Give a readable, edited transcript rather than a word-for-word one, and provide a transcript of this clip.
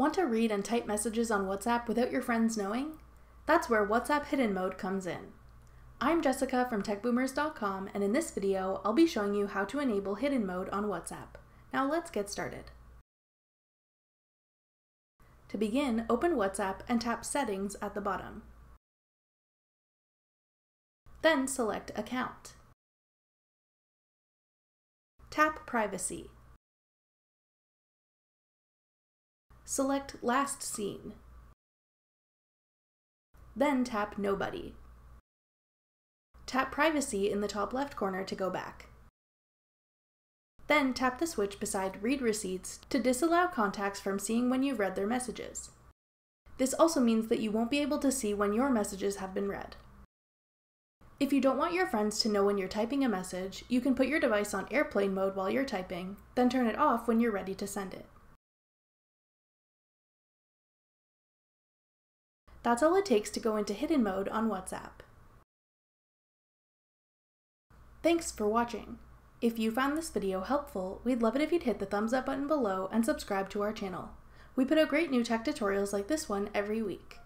Want to read and type messages on WhatsApp without your friends knowing? That's where WhatsApp Hidden Mode comes in. I'm Jessica from TechBoomers.com, and in this video, I'll be showing you how to enable Hidden Mode on WhatsApp. Now let's get started. To begin, open WhatsApp and tap Settings at the bottom. Then select Account. Tap Privacy. Select Last Seen. Then tap Nobody. Tap Privacy in the top left corner to go back. Then tap the switch beside Read Receipts to disallow contacts from seeing when you've read their messages. This also means that you won't be able to see when your messages have been read. If you don't want your friends to know when you're typing a message, you can put your device on airplane mode while you're typing, then turn it off when you're ready to send it. That's all it takes to go into hidden mode on WhatsApp. Thanks for watching. If you found this video helpful, we'd love it if you'd hit the thumbs up button below and subscribe to our channel. We put out great new tech tutorials like this one every week.